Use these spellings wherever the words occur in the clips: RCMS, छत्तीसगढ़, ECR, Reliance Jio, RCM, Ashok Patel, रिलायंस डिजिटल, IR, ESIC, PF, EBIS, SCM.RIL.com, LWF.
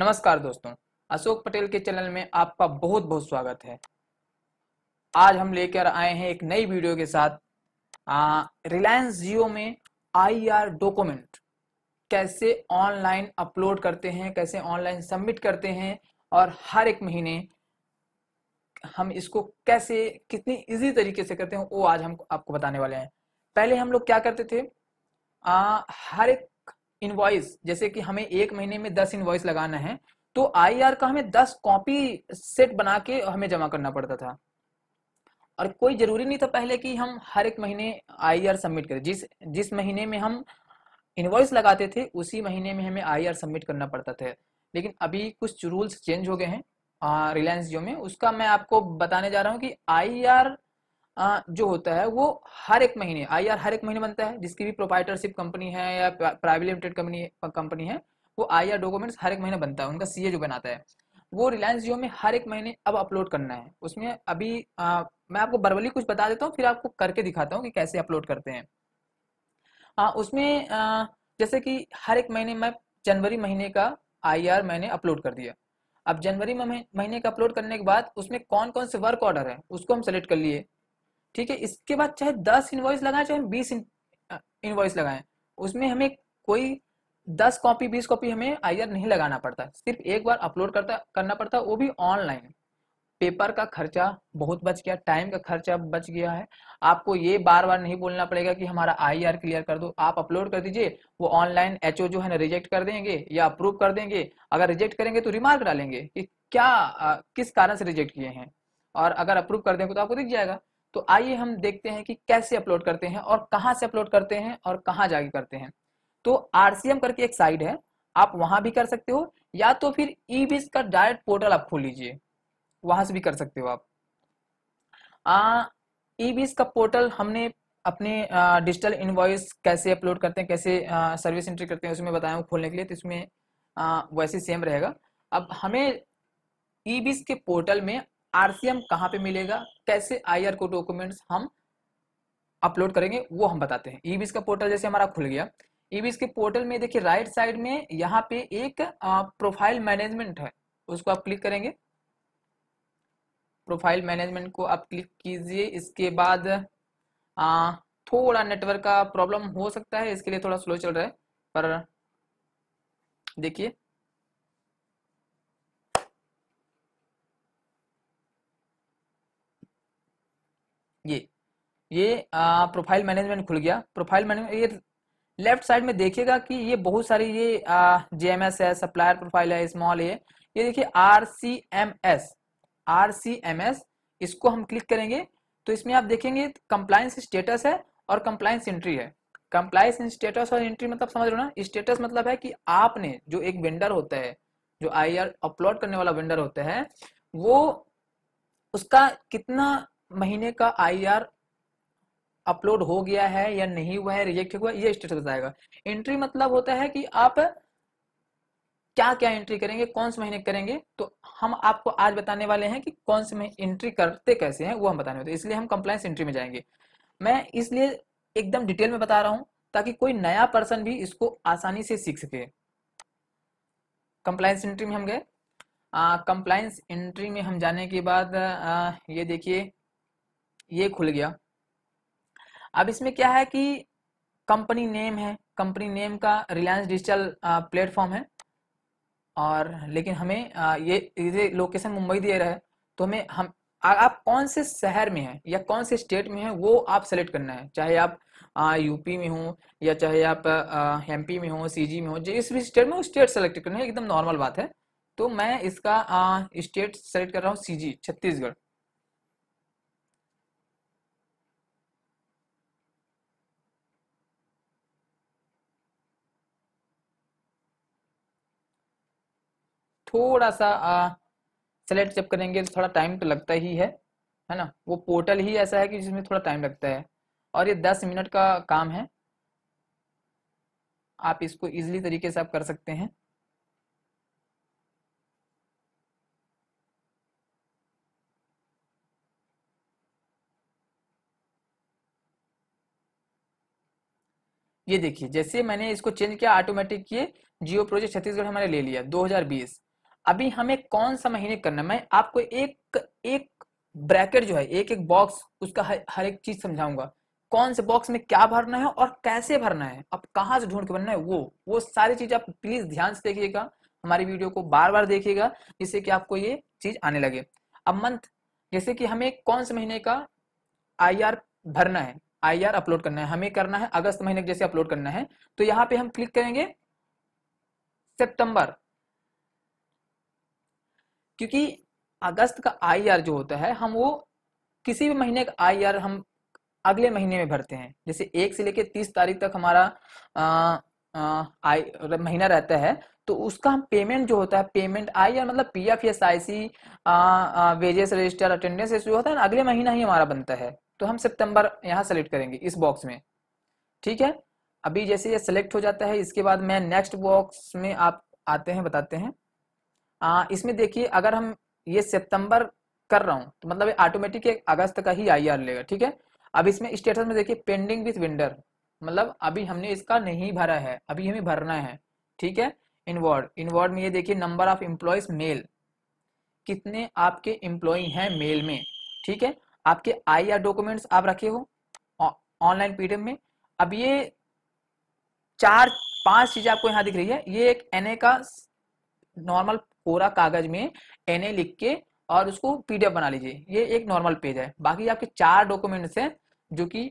नमस्कार दोस्तों, अशोक पटेल के चैनल में आपका बहुत बहुत स्वागत है। आज हम लेकर आए हैं एक नई वीडियो के साथ। रिलायंस जियो में IR डॉक्यूमेंट कैसे ऑनलाइन अपलोड करते हैं, कैसे ऑनलाइन सबमिट करते हैं और हर एक महीने हम इसको कैसे कितनी इजी तरीके से करते हैं वो आज हम आपको बताने वाले हैं। पहले हम लोग क्या करते थे, हर एक इनवॉइस, जैसे कि हमें एक महीने में 10 इनवॉइस लगाना है तो IR का हमें 10 कॉपी सेट बना के हमें जमा करना पड़ता था। और कोई जरूरी नहीं था पहले कि हम हर एक महीने IR सबमिट करें। जिस महीने में हम इनवॉइस लगाते थे उसी महीने में हमें IR सबमिट करना पड़ता था। लेकिन अभी कुछ रूल्स चेंज हो गए हैं रिलायंस जियो में, उसका मैं आपको बताने जा रहा हूँ कि IR जो होता है वो हर एक महीने, IR हर एक महीने बनता है। जिसकी भी प्रोप्राइटरशिप कंपनी है या प्राइवेट लिमिटेड कंपनी है वो IR डॉक्यूमेंट्स हर एक महीने बनता है, उनका CA जो बनाता है वो रिलायंस जियो में हर एक महीने अब अपलोड करना है। उसमें अभी मैं आपको बरबली कुछ बता देता हूँ, फिर आपको करके दिखाता हूँ कि कैसे अपलोड करते हैं। उसमें जैसे कि हर एक महीने मैं जनवरी महीने का IR मैंने अपलोड कर दिया। अब जनवरी महीने का अपलोड करने के बाद उसमें कौन कौन से वर्क ऑर्डर है उसको हम सेलेक्ट कर लिए, ठीक है। इसके बाद चाहे 10 इनवॉइस लगाएं चाहे 20 इनवॉइस लगाएं, उसमें हमें कोई 10 कॉपी 20 कॉपी हमें IR नहीं लगाना पड़ता, सिर्फ एक बार अपलोड करना पड़ता, वो भी ऑनलाइन। पेपर का खर्चा बहुत बच गया, टाइम का खर्चा बच गया है। आपको ये बार बार नहीं बोलना पड़ेगा कि हमारा IR क्लियर कर दो, आप अपलोड कर दीजिए, वो ऑनलाइन HO जो है ना रिजेक्ट कर देंगे या अप्रूव कर देंगे। अगर रिजेक्ट करेंगे तो रिमार्क डालेंगे कि क्या किस कारण से रिजेक्ट किए हैं, और अगर अप्रूव कर देंगे तो आपको दिख जाएगा। तो आइए हम देखते हैं कि कैसे अपलोड करते हैं और कहाँ से अपलोड करते हैं और कहाँ जाके करते हैं। तो RCM करके एक साइट है, आप वहाँ भी कर सकते हो, या तो फिर EBIS का डायरेक्ट पोर्टल आप खोल लीजिए, वहाँ से भी कर सकते हो आप। EBIS का पोर्टल हमने अपने डिजिटल इनवॉइस कैसे अपलोड करते हैं, कैसे सर्विस एंट्री करते हैं उसमें बताया हूँ खोलने के लिए, तो इसमें वैसे सेम रहेगा। अब हमें EBIS के पोर्टल में RCM कहाँ पे मिलेगा, कैसे IR को डॉक्यूमेंट्स हम अपलोड करेंगे वो हम बताते हैं। EBIS का पोर्टल जैसे हमारा खुल गया, EBIS के पोर्टल में देखिए राइट साइड में यहाँ पे एक प्रोफाइल मैनेजमेंट है, उसको आप क्लिक करेंगे। प्रोफाइल मैनेजमेंट को आप क्लिक कीजिए। इसके बाद थोड़ा नेटवर्क का प्रॉब्लम हो सकता है, इसके लिए थोड़ा स्लो चल रहा है, पर देखिए ये प्रोफाइल मैनेजमेंट खुल गया। प्रोफाइल मैनेजमेंट ये लेफ्ट साइड में देखिएगा कि ये बहुत सारी, ये JMS है, सप्लायर प्रोफाइल है, स्मॉल है। ये देखिए RCMS, इसको हम क्लिक करेंगे तो इसमें आप देखेंगे कंप्लायंस स्टेटस है और कंप्लायंस एंट्री है। कंप्लायंस स्टेटस और एंट्री मतलब समझ लो ना, स्टेटस मतलब है कि आपने जो एक वेंडर होता है, जो IR अपलोड करने वाला वेंडर होता है, वो उसका कितना महीने का IR अपलोड हो गया है या नहीं हुआ है, रिजेक्ट हुआ, ये स्टेटस बताएगा। एंट्री मतलब होता है कि आप क्या क्या एंट्री करेंगे, कौन से महीने करेंगे। तो हम आपको आज बताने वाले हैं कि कौन से महीने एंट्री करते कैसे हैं वो हम बताने वाले हैं, इसलिए हम कंप्लायंस एंट्री में जाएंगे। मैं इसलिए एकदम डिटेल में बता रहा हूँ ताकि कोई नया पर्सन भी इसको आसानी से सीख सके। कंप्लायंस एंट्री में हम गए। कंप्लायंस एंट्री में हम जाने के बाद ये देखिए ये खुल गया। अब इसमें क्या है कि कंपनी नेम है, कंपनी नेम का रिलायंस डिजिटल प्लेटफॉर्म है, और लेकिन हमें ये लोकेशन मुंबई दिया रहा है, तो हमें आप कौन से शहर में हैं या कौन से स्टेट में हैं वो आप सेलेक्ट करना है। चाहे आप UP में हो या चाहे आप MP में हो, CG में हो, जिस भी स्टेट में, वो स्टेट सेलेक्ट करना है, एकदम नॉर्मल बात है। तो मैं इसका स्टेट सेलेक्ट कर रहा हूँ CG, छत्तीसगढ़। थोड़ा सा सेलेक्ट जब करेंगे तो थोड़ा टाइम तो लगता ही है ना, वो पोर्टल ही ऐसा है कि जिसमें थोड़ा टाइम लगता है, और ये 10 मिनट का काम है। आप इसको इजीली तरीके से आप कर सकते हैं। ये देखिए जैसे मैंने इसको चेंज किया ऑटोमेटिक, ये जियो प्रोजेक्ट छत्तीसगढ़ हमने ले लिया 2020। अभी हमें कौन सा महीने करना, मैं आपको एक एक ब्रैकेट जो है, एक एक बॉक्स उसका हर एक चीज समझाऊंगा, कौन से बॉक्स में क्या भरना है और कैसे भरना है, अब कहाँ से ढूंढ के भरना है, वो सारी चीज आप प्लीज ध्यान से देखिएगा, हमारी वीडियो को बार बार देखिएगा जिससे कि आपको ये चीज आने लगे। अब मंथ, जैसे कि हमें कौन से महीने का IR भरना है, IR अपलोड करना है, हमें करना है अगस्त महीने जैसे अपलोड करना है, तो यहाँ पे हम क्लिक करेंगे सितंबर, क्योंकि अगस्त का IR जो होता है हम वो किसी भी महीने का IR हम अगले महीने में भरते हैं, जैसे 1 से लेकर 30 तारीख तक हमारा महीना रहता है, तो उसका हम पेमेंट जो होता है, पेमेंट IR मतलब PF या SIC, वेजेस रजिस्टर अटेंडेंस जो होता है अगले महीना ही हमारा बनता है, तो हम सितंबर यहाँ सेलेक्ट करेंगे इस बॉक्स में, ठीक है। अभी जैसे ये सेलेक्ट हो जाता है, इसके बाद मैं नेक्स्ट बॉक्स में आप आते हैं, बताते हैं इसमें देखिए, अगर हम ये सितंबर कर रहा हूँ तो मतलब ऑटोमेटिक अगस्त का ही IR लेगा, ठीक है। अब इसमें स्टेटस में देखिए पेंडिंग विथ वेंडर, मतलब अभी हमने इसका नहीं भरा है, अभी हमें भरना है, ठीक है। इनवर्ड में ये देखिए नंबर ऑफ एम्प्लॉयज मेल, कितने आपके एम्प्लॉय हैं मेल में, ठीक है। आपके IR डॉक्यूमेंट्स आप रखे हो ऑनलाइन पीडीएफ में। अब ये 4-5 चीजें आपको यहाँ दिख रही है, ये एक NA का नॉर्मल कोरा कागज में NA लिख के और उसको PDF बना लीजिए, ये एक नॉर्मल पेज है। बाकी आपके 4 डॉक्यूमेंट्स हैं जो कि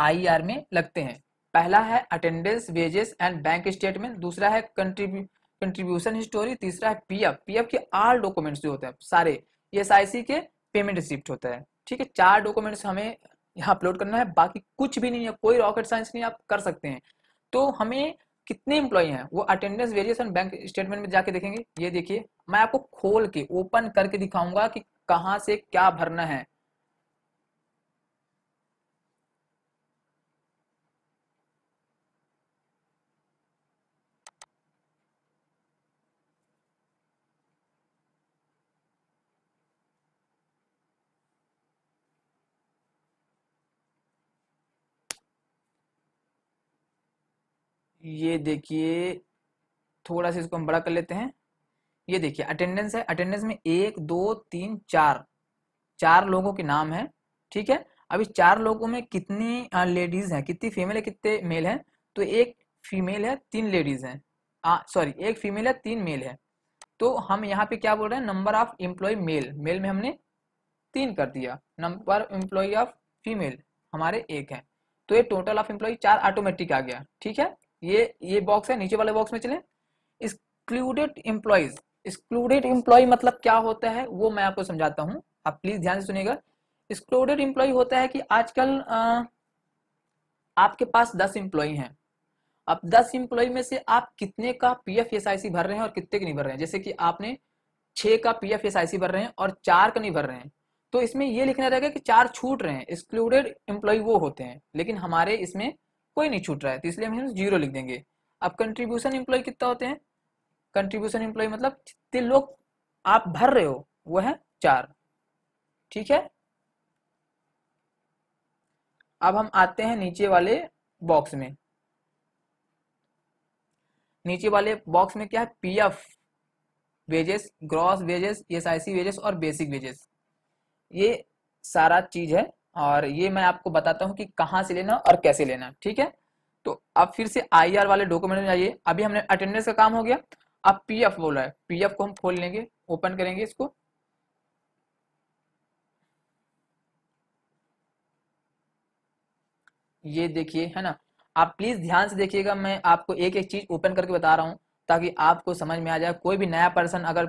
IR में लगते हैं। पहला है attendance wages and bank statement, दूसरा है कंट्रीब्यूशन हिस्टोरी, तीसरा है PF के आल डॉक्यूमेंट्स जो होते हैं सारे, ESIC के पेमेंट रिसिप्ट होता है, ठीक है। 4 डॉक्यूमेंट्स हमें यहाँ अपलोड करना है, बाकी कुछ भी नहीं है, कोई रॉकेट साइंस नहीं, आप कर सकते हैं। तो हमें कितने एम्प्लॉय हैं वो attendance wages and bank statement में जाके देखेंगे। ये देखिए मैं आपको खोल के ओपन करके दिखाऊंगा कि कहाँ से क्या भरना है। ये देखिए, थोड़ा सा इसको हम बड़ा कर लेते हैं। ये देखिए अटेंडेंस है, अटेंडेंस में 1, 2, 3, 4 लोगों के नाम है, ठीक है। अभी 4 लोगों में कितनी लेडीज हैं, कितनी फीमेल है, कितने मेल हैं, तो 1 फीमेल है, 3 लेडीज हैं, सॉरी 1 फीमेल है, 3 मेल है। तो हम यहाँ पे क्या बोल रहे हैं, number of employ male, male में हमने 3 कर दिया, नंबर एम्प्लॉय ऑफ फीमेल हमारे 1 है, तो ये टोटल ऑफ एम्प्लॉय 4 ऑटोमेटिक आ गया, ठीक है। ये बॉक्स है, नीचे वाले बॉक्स में चले, एक्सक्लूडेड एम्प्लॉय मतलब क्या होता है वो मैं आपको समझाता हूँ, आप प्लीज ध्यान से सुनिएगा। एक्सक्लूडेड एम्प्लॉय होता है कि आजकल आपके पास 10 एम्प्लॉय हैं, अब 10 एम्प्लॉय में से आप कितने का PF SIC भर रहे हैं और कितने के नहीं भर रहे हैं। जैसे कि आपने 6 का PF SIC भर रहे हैं और 4 का नहीं भर रहे हैं, तो इसमें ये लिखना रहेगा कि 4 छूट रहे हैं, एक्सक्लूडेड एम्प्लॉय वो होते हैं, लेकिन हमारे इसमें कोई नहीं छूट रहा है, तो इसलिए हम 0 लिख देंगे। अब कंट्रीब्यूशन एम्प्लॉय कितना होते हैं, कंट्रीब्यूशन एम्प्लॉय मतलब जितने लोग आप भर रहे हो वो है 4, ठीक है। अब हम आते हैं नीचे वाले बॉक्स में। नीचे वाले बॉक्स में क्या है, PF wages, gross wages, ESIC wages और बेसिक वेजेस, ये सारा चीज है, और ये मैं आपको बताता हूँ कि कहाँ से लेना और कैसे लेना, ठीक है। तो अब फिर से IR वाले डॉक्यूमेंट में जाइए। अभी हमने अटेंडेंस का काम हो गया, अब PF बोला है, PF को हम खोल लेंगे, ओपन करेंगे इसको। ये देखिए है ना, आप प्लीज ध्यान से देखिएगा, मैं आपको एक एक चीज ओपन करके बता रहा हूँ ताकि आपको समझ में आ जाए। कोई भी नया पर्सन अगर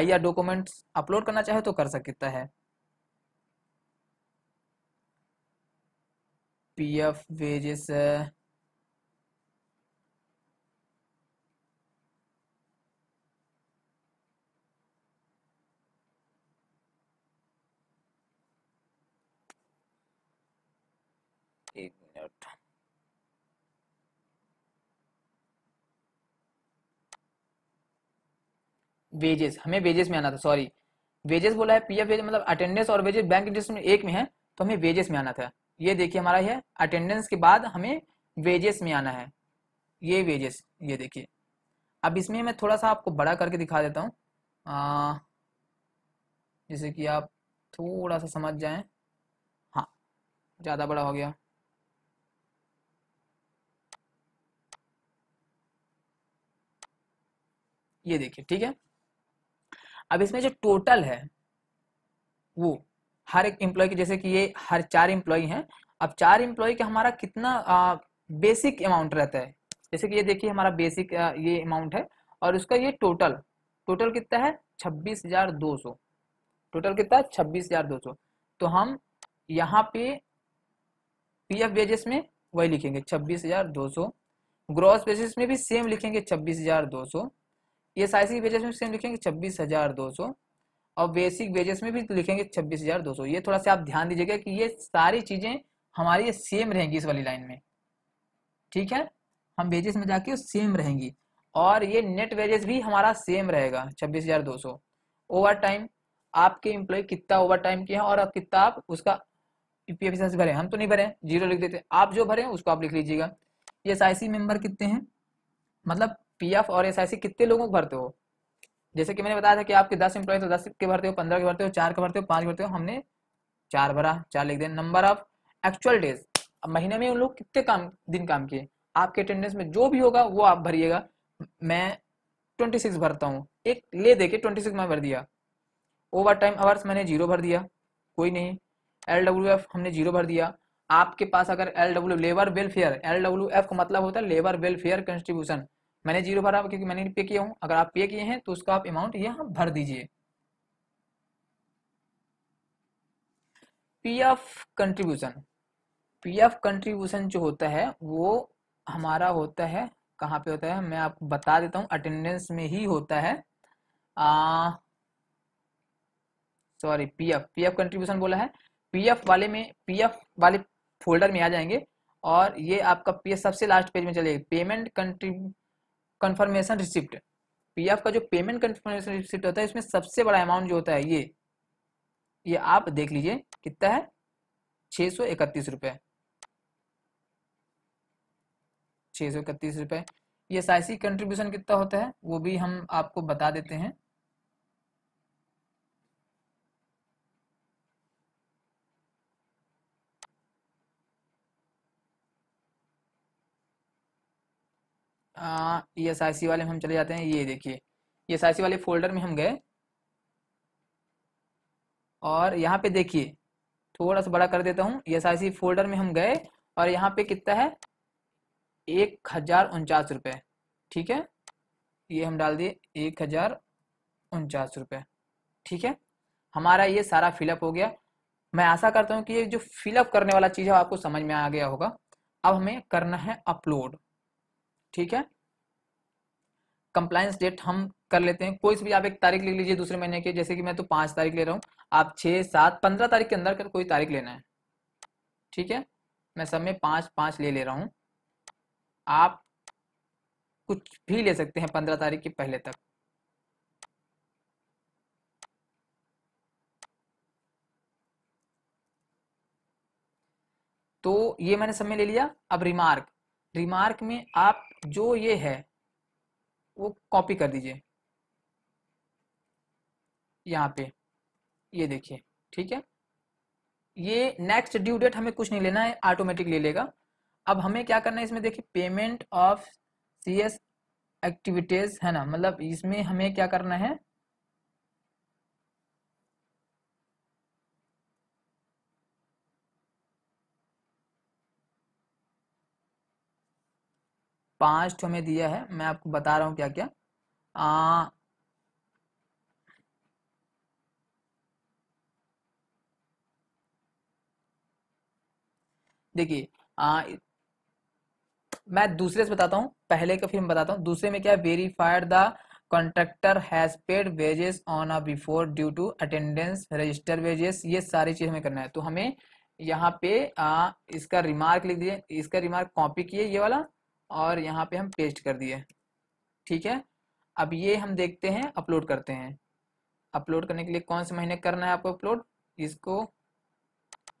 IR डॉक्यूमेंट अपलोड करना चाहे तो कर सकता है। PF वेजेस है, एक मिनट, वेजेस, हमें वेजेस में आना था, सॉरी वेजेस बोला है, PF वेजेस मतलब अटेंडेंस और वेजेस बैंक इंटरेस्ट में 1 में है, तो हमें वेजेस में आना था। ये देखिए हमारा है, अटेंडेंस के बाद हमें वेजेस में आना है, ये वेजेस, ये देखिए। अब इसमें मैं थोड़ा सा आपको बड़ा करके दिखा देता हूँ जैसे कि आप थोड़ा सा समझ जाएं। हाँ, ज़्यादा बड़ा हो गया। ये देखिए, ठीक है। अब इसमें जो टोटल है वो हर एक एम्प्लॉय की, जैसे कि ये हर चार एम्प्लॉय हैं। अब चार एम्प्लॉय का हमारा कितना बेसिक अमाउंट रहता है, जैसे कि ये देखिए हमारा बेसिक ये अमाउंट है और उसका ये टोटल कितना है 26,200। टोटल कितना है 26,200। तो हम यहाँ पे पीएफ बेसिस में वही लिखेंगे 26,200। ग्रॉस बेसिस में भी सेम लिखेंगे 26,200। एसआईसी बेसिस में सेम लिखेंगे 26,200 और बेसिक बेसिस में भी लिखेंगे 26,200। ये थोड़ा सा आप ध्यान दीजिएगा कि ये सारी चीजें हमारी सेम रहेंगी इस वाली लाइन में, ठीक है। हम वेजेस में जाके सेम रहेंगी और ये नेट वेजेस भी हमारा सेम रहेगा 26,200। ओवर टाइम, आपके एम्प्लॉय कितना ओवर टाइम किया है और आप कितना आप उसका पीएफ से भरे, हम तो नहीं भरे, जीरो लिख देते, आप जो भरे उसको आप लिख लीजिएगा। एसआईसी मेंबर कितने हैं, मतलब पीएफ और एसआईसी कितने लोगों को भरते हो। जैसे कि मैंने बताया था कि आपके 10 एम्प्लॉय तो 10 के भरते हो, 15 के भरते हो, 4 के भरते हो, 5 के भरते हो। हमने 4 भरा, 4 लिख दिया। नंबर ऑफ एक्चुअल डेज, अब महीने में उन लोग कितने दिन काम किए, आपके अटेंडेंस में जो भी होगा वो आप भरिएगा। मैं 26 भरता हूँ, एक ले देके 26 मैं भर दिया। ओवर टाइम आवर्स मैंने 0 भर दिया, कोई नहीं। LWF हमने 0 भर दिया। आपके पास अगर LWF लेबर वेलफेयर, LWF का मतलब होता है लेबर वेलफेयर कंट्रीब्यूशन, मैंने 0 भरा क्योंकि मैंने पे किया हूँ। अगर आप पे किए हैं तो उसका आप अमाउंट यहाँ भर दीजिए। पीएफ कंट्रीब्यूशन जो होता है वो हमारा होता है, कहाँ पे होता है मैं आपको बता देता हूँ, अटेंडेंस में ही होता है। सॉरी, पीएफ कंट्रीब्यूशन बोला है। पीएफ वाले फोल्डर में आ जाएंगे और ये आपका पीएफ सबसे लास्ट पेज में चलेगा, पेमेंट कंफर्मेशन रिसिप्ट। पीएफ का जो पेमेंट कंफर्मेशन रिसिप्ट होता है इसमें सबसे बड़ा अमाउंट जो होता है ये आप देख लीजिए कितना है, 631 रुपये, 631 रुपये। ये एसआईसी कंट्रीब्यूशन कितना होता है वो भी हम आपको बता देते हैं। एसआईसी वाले में हम चले जाते हैं। ये देखिए, एसआईसी वाले फोल्डर में हम गए और यहाँ पे देखिए, थोड़ा सा बड़ा कर देता हूँ। एसआईसी फोल्डर में हम गए और यहाँ पे कितना है 1,049 रुपये, ठीक है। ये हम डाल दिए 1,049 रुपये, ठीक है। हमारा ये सारा फिलअप हो गया। मैं आशा करता हूँ कि ये जो फिलअप करने वाला चीज़ है आपको समझ में आ गया होगा। अब हमें करना है अपलोड, ठीक है। कंप्लायंस डेट हम कर लेते हैं, कोई भी आप एक तारीख लिख लीजिए दूसरे महीने के, जैसे कि मैं तो 5 तारीख ले रहा हूँ, आप 6, 7, 15 तारीख के अंदर कोई तारीख लेना है, ठीक है। मैं सब में 5-5 ले रहा हूँ, आप कुछ भी ले सकते हैं 15 तारीख के पहले तक। तो ये मैंने सब में ले लिया। अब रिमार्क में आप जो ये है वो कॉपी कर दीजिए यहाँ पे, ये देखिए, ठीक है। ये नेक्स्ट ड्यू डेट हमें कुछ नहीं लेना है, ऑटोमेटिक ले लेगा। अब हमें क्या करना है इसमें, देखिए पेमेंट ऑफ CS एक्टिविटीज है ना, मतलब इसमें हमें क्या करना है, पांच ठो में दिया है, मैं आपको बता रहा हूँ क्या क्या। देखिए मैं दूसरे से बताता हूँ पहले का, फिर मैं बताता हूँ दूसरे में क्या। Verified the contractor has paid wages on a before due to attendance register wages, ये सारी चीज हमें करना है। तो हमें यहाँ पे इसका रिमार्क लिख दिए, इसका रिमार्क कॉपी किए ये वाला और यहाँ पे हम पेस्ट कर दिए, ठीक है। अब ये हम देखते हैं, अपलोड करते हैं। अपलोड करने के लिए कौन से महीने करना है आपको अपलोड, इसको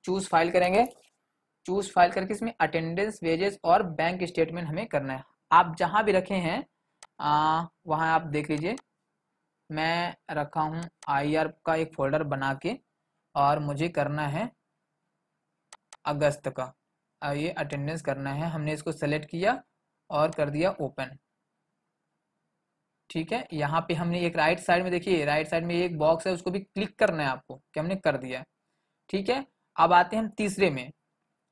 चूज फाइल करेंगे। चूज फाइल करके इसमें अटेंडेंस वेजेस और बैंक स्टेटमेंट हमें करना है। आप जहाँ भी रखे हैं वहाँ आप देख लीजिए। मैं रखा हूँ आईआर का एक फोल्डर बना के और मुझे करना है अगस्त का ये अटेंडेंस करना है। हमने इसको सेलेक्ट किया और कर दिया ओपन। ठीक है, यहाँ पे हमने एक राइट साइड में देखिए, राइट साइड में एक बॉक्स है, उसको भी क्लिक करना है आपको कि हमने कर दिया। ठीक है, अब आते हैं हम तीसरे में,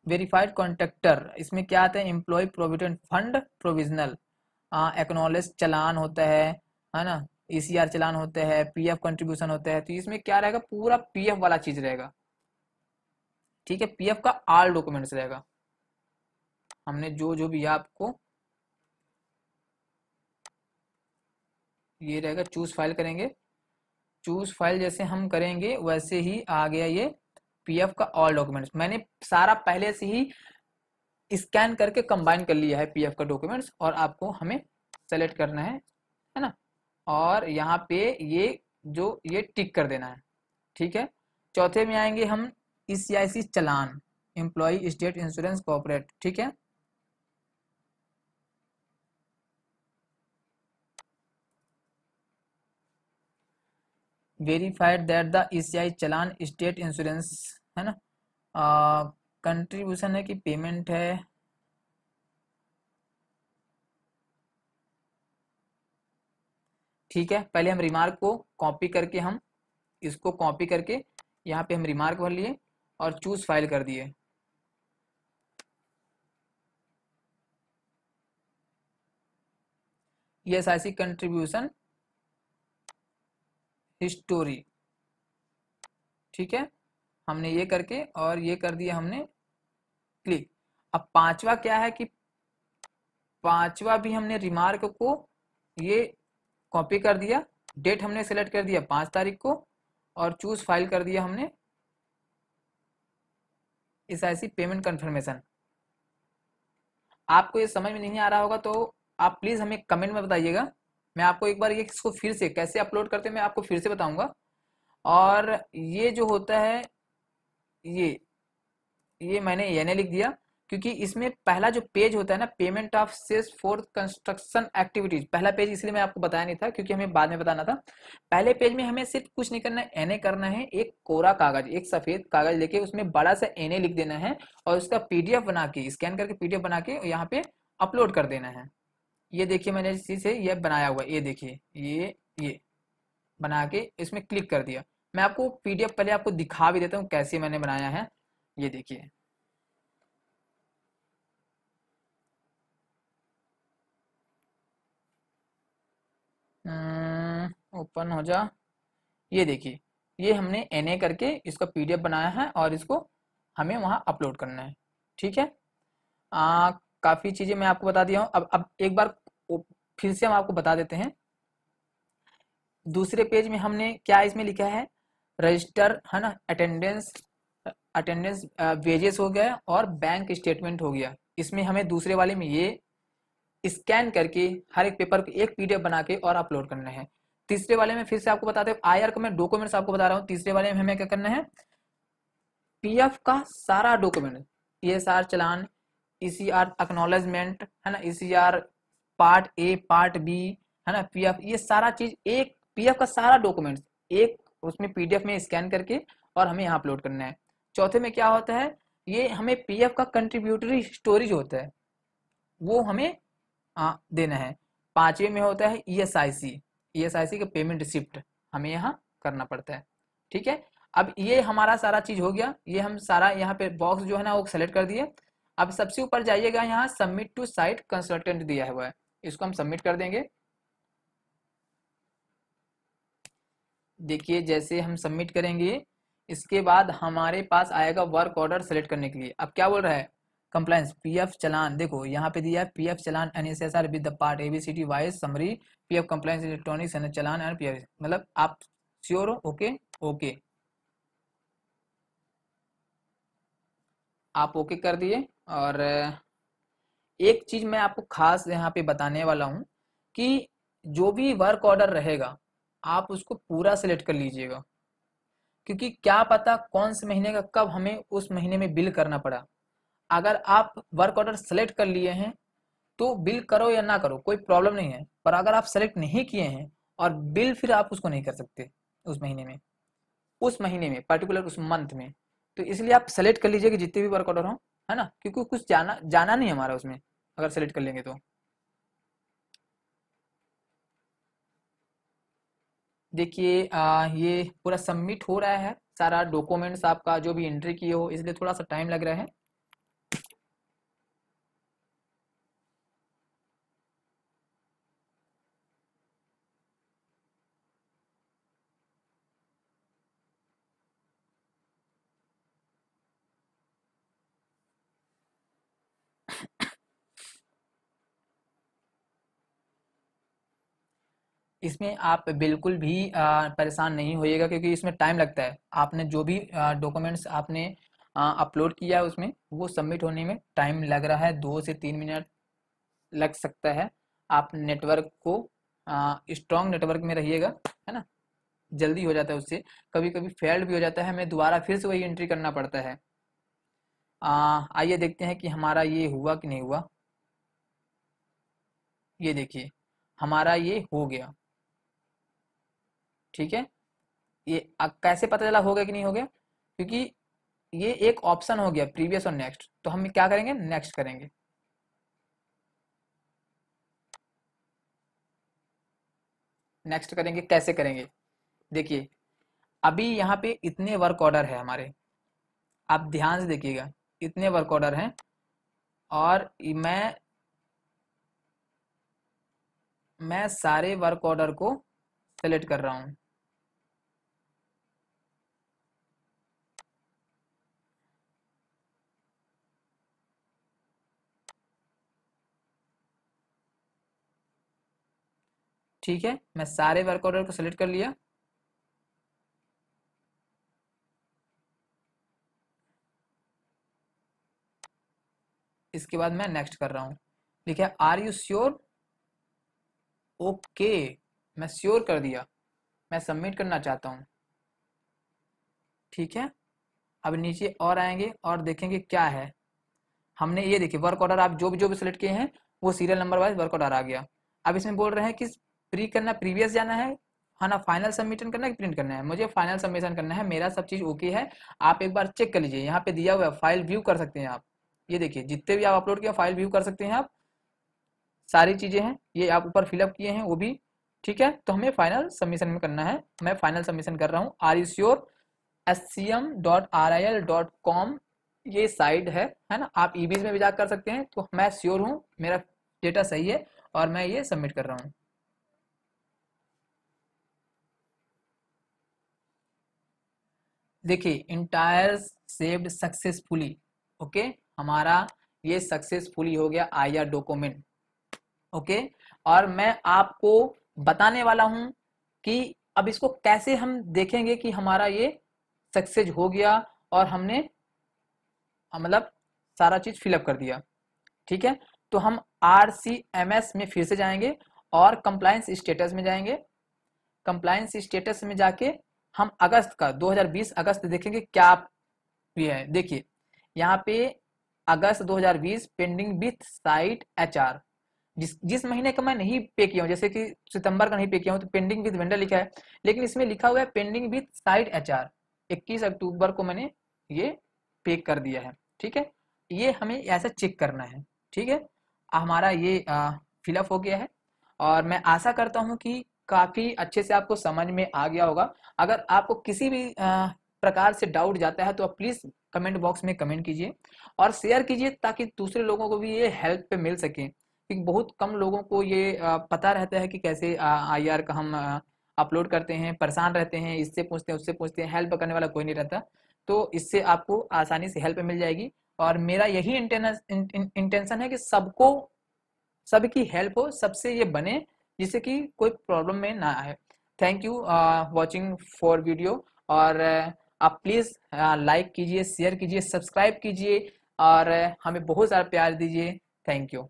वेरीफाइड कॉन्ट्रैक्टर। इसमें क्या आता है, employ provident fund provisional acknowledge challan होता है ना, ईसीआर चलान होता है, पीएफ कंट्रीब्यूशन होता है। तो इसमें क्या रहेगा, पूरा पीएफ वाला चीज रहेगा। ठीक है, पीएफ का ऑल डॉक्यूमेंट्स रहेगा। हमने जो जो भी आपको ये रहेगा, चूज फाइल करेंगे। चूज फाइल जैसे हम करेंगे वैसे ही आ गया ये पीएफ का ऑल डॉक्यूमेंट्स। मैंने सारा पहले से ही स्कैन करके कंबाइन कर लिया है पीएफ का डॉक्यूमेंट्स, और आपको हमें सेलेक्ट करना है ना, और यहाँ पे ये जो ये टिक कर देना है। ठीक है, चौथे में आएंगे हम ईसीआईसी challan, employee state insurance corporate. ठीक है, verified that the ECI challan state insurance है ना, कंट्रीब्यूशन है कि पेमेंट है। ठीक है, पहले हम रिमार्क को कॉपी करके, हम इसको कॉपी करके यहाँ पे हम रिमार्क भर लिए और चूज फाइल कर दिए। ESIC contribution history. ठीक है, हमने ये करके और ये कर दिया हमने क्लिक। अब पांचवा क्या है कि पांचवा भी हमने रिमार्क को ये कॉपी कर दिया, डेट हमने सेलेक्ट कर दिया 5 तारीख को, और चूज फाइल कर दिया हमने ईसीआईसी पेमेंट कंफर्मेशन। आपको ये समझ में नहीं आ रहा होगा तो आप प्लीज हमें कमेंट में बताइएगा। मैं आपको एक बार ये इसको फिर से कैसे अपलोड करते हैं मैं आपको फिर से बताऊंगा। और ये जो होता है ये मैंने एनए लिख दिया क्योंकि इसमें पहला जो पेज होता है ना, payment of cess for construction activities, पहला पेज इसलिए मैं आपको बताया नहीं था क्योंकि हमें बाद में बताना था। पहले पेज में हमें सिर्फ कुछ नहीं करना है, एनए करना है। एक कोरा कागज, एक सफेद कागज लेके उसमें बड़ा सा एनए लिख देना है और उसका पीडीएफ बना के, स्कैन करके पीडीएफ बना के यहाँ पे अपलोड कर देना है। ये देखिए मैंने इसी से ये बनाया हुआ, ये देखिए ये बना के इसमें क्लिक कर दिया। मैं आपको पीडीएफ पहले आपको दिखा भी देता हूँ कैसे मैंने बनाया है। ये देखिए, ओपन हो जा। ये देखिए, ये हमने एनए करके इसका पीडीएफ बनाया है और इसको हमें वहाँ अपलोड करना है। ठीक है, काफ़ी चीज़ें मैं आपको बता दिया हूँ। अब एक बार फिर से हम आपको बता देते हैं। दूसरे पेज में हमने क्या इसमें लिखा है, रजिस्टर है ना, अटेंडेंस वेजेस हो गया और बैंक स्टेटमेंट हो गया। इसमें हमें दूसरे वाले में ये स्कैन करके हर एक पेपर को एक पीडीएफ बना के और अपलोड करना है। तीसरे वाले में फिर से आपको बताते हैं, आईआर का मैं डॉक्यूमेंट्स आपको बता रहा हूँ। तीसरे वाले में हमें क्या करना है, पीएफ का सारा document, ESR challan, ECR acknowledgement है ना, ECR part A part B है ना, पीएफ, ये सारा चीज एक पीएफ का सारा डॉक्यूमेंट्स एक उसमें पीडीएफ में स्कैन करके और हमें यहाँ अपलोड करना है। चौथे में क्या होता है, ये हमें पीएफ का कंट्रीब्यूटरी हिस्ट्री जो होता है वो हमें देना है। पांचवे में होता है ईएसआईसी का पेमेंट रिसिप्ट, हमें यहाँ करना पड़ता है। ठीक है, अब ये हमारा सारा चीज हो गया। ये हम सारा यहाँ पे बॉक्स जो है ना वो सेलेक्ट कर दिए। अब सबसे ऊपर जाइएगा, यहाँ सबमिट टू साइट कंसल्टेंट दिया हुआ है, इसको हम सबमिट कर देंगे। देखिए जैसे हम सबमिट करेंगे इसके बाद हमारे पास आएगा वर्क ऑर्डर सेलेक्ट करने के लिए। अब क्या बोल रहा है, कंप्लायंस पीएफ चलान, देखो यहाँ पे दिया है PF challan NSSR with the part ABCD wise summary PF compliance electronics and challan and PF, मतलब आप श्योर हो, ओके आप ओके कर दिए। और एक चीज मैं आपको खास यहाँ पे बताने वाला हूँ कि जो भी वर्क ऑर्डर रहेगा आप उसको पूरा सिलेक्ट कर लीजिएगा, क्योंकि क्या पता कौन से महीने का कब हमें उस महीने में बिल करना पड़ा। अगर आप वर्क ऑर्डर सेलेक्ट कर लिए हैं तो बिल करो या ना करो कोई प्रॉब्लम नहीं है, पर अगर आप सेलेक्ट नहीं किए हैं और बिल फिर आप उसको नहीं कर सकते उस महीने में पर्टिकुलर उस मंथ में, तो इसलिए आप सेलेक्ट कर लीजिए कि जितने भी वर्क ऑर्डर हों, है ना, क्योंकि कुछ जाना नहीं हमारा उसमें अगर सेलेक्ट कर लेंगे तो। देखिए ये पूरा सबमिट हो रहा है सारा डॉक्यूमेंट्स आपका जो भी एंट्री किए हो, इसलिए थोड़ा सा टाइम लग रहा है। इसमें आप बिल्कुल भी परेशान नहीं होइएगा क्योंकि इसमें टाइम लगता है। आपने जो भी डॉक्यूमेंट्स आपने अपलोड किया है उसमें वो सबमिट होने में टाइम लग रहा है, 2 से 3 मिनट लग सकता है। आप नेटवर्क को स्ट्रॉन्ग नेटवर्क में रहिएगा, है ना, जल्दी हो जाता है उससे। कभी कभी फेल्ड भी हो जाता है, हमें दोबारा फिर से वही एंट्री करना पड़ता है। आइए देखते हैं कि हमारा ये हुआ कि नहीं हुआ। ये देखिए हमारा ये हो गया, ठीक है। ये कैसे पता चला हो गया कि नहीं हो गया, क्योंकि ये एक ऑप्शन हो गया प्रीवियस और नेक्स्ट, तो हम क्या करेंगे, नेक्स्ट करेंगे। नेक्स्ट करेंगे, कैसे करेंगे, देखिए अभी यहाँ पे इतने वर्क ऑर्डर है हमारे, आप ध्यान से देखिएगा इतने वर्क ऑर्डर हैं, और मैं सारे वर्क ऑर्डर को सेलेक्ट कर रहा हूं। ठीक है, मैं सारे वर्क ऑर्डर को सेलेक्ट कर लिया। इसके बाद मैं नेक्स्ट कर रहा हूं। लिखा है आर यू श्योर, ओके मैं श्योर कर दिया, मैं सबमिट करना चाहता हूँ। ठीक है, अब नीचे और आएंगे और देखेंगे क्या है। हमने ये देखिए वर्क ऑर्डर आप जो भी सेलेक्ट किए हैं वो serial number wise work order आ गया। अब इसमें बोल रहे हैं कि प्रीवियस जाना है ना, फाइनल सबमिशन करना है कि प्रिंट करना है। मुझे फाइनल सबमिशन करना है, मेरा सब चीज़ ओके है। आप एक बार चेक कर लीजिए, यहाँ पे दिया हुआ है फाइल व्यू कर सकते हैं आप। ये देखिए जितने भी आप अपलोड किए फाइल व्यू कर सकते हैं आप, सारी चीज़ें हैं ये आप ऊपर फिलअप किए हैं वो भी, ठीक है। तो हमें फाइनल सबमिशन में करना है, मैं फाइनल सबमिशन कर रहा हूँ। आर यू श्योर SCM.RIL.com ये साइट है ना, आप EBIS में भी जा कर सकते हैं। तो मैं श्योर हूँ मेरा डेटा सही है और मैं ये सबमिट कर रहा हूँ। देखिए इंटायर सेव्ड सक्सेसफुली, ओके हमारा ये सक्सेसफुली हो गया IR डॉक्यूमेंट, ओके। और मैं आपको बताने वाला हूं कि अब इसको कैसे हम देखेंगे कि हमारा ये सक्सेस हो गया और हमने मतलब सारा चीज फिलअप कर दिया, ठीक है। तो हम RCMS में फिर से जाएंगे और कंप्लायंस स्टेटस में जाएंगे। कंप्लायंस स्टेटस में जाके हम अगस्त का 2020 अगस्त देखेंगे क्या ये है। देखिए यहाँ पे अगस्त 2020 पेंडिंग विथ साइट HR, जिस महीने का मैं नहीं पे किया हूँ, जैसे कि सितंबर का नहीं पे किया हूँ तो पेंडिंग विद वेंडर लिखा है, लेकिन इसमें लिखा हुआ है पेंडिंग विद साइट HR। 21 अक्टूबर को मैंने ये पे कर दिया है, ठीक है। ये हमें ऐसा चेक करना है, ठीक है। हमारा ये फिलअप हो गया है और मैं आशा करता हूँ कि काफ़ी अच्छे से आपको समझ में आ गया होगा। अगर आपको किसी भी प्रकार से डाउट जाता है तो आप प्लीज़ कमेंट बॉक्स में कमेंट कीजिए और शेयर कीजिए ताकि दूसरे लोगों को भी ये हेल्प पे मिल सके। बहुत कम लोगों को ये पता रहता है कि कैसे IR का हम अपलोड करते हैं, परेशान रहते हैं, इससे पूछते हैं उससे पूछते हैं, हेल्प करने वाला कोई नहीं रहता। तो इससे आपको आसानी से हेल्प मिल जाएगी और मेरा यही इंटेंशन है कि सबकी हेल्प हो, सबसे ये बने जिससे कि कोई प्रॉब्लम में ना आए। Thank you watching for video, और आप प्लीज़ लाइक कीजिए, शेयर कीजिए, सब्सक्राइब कीजिए और हमें बहुत सारा प्यार दीजिए। Thank you.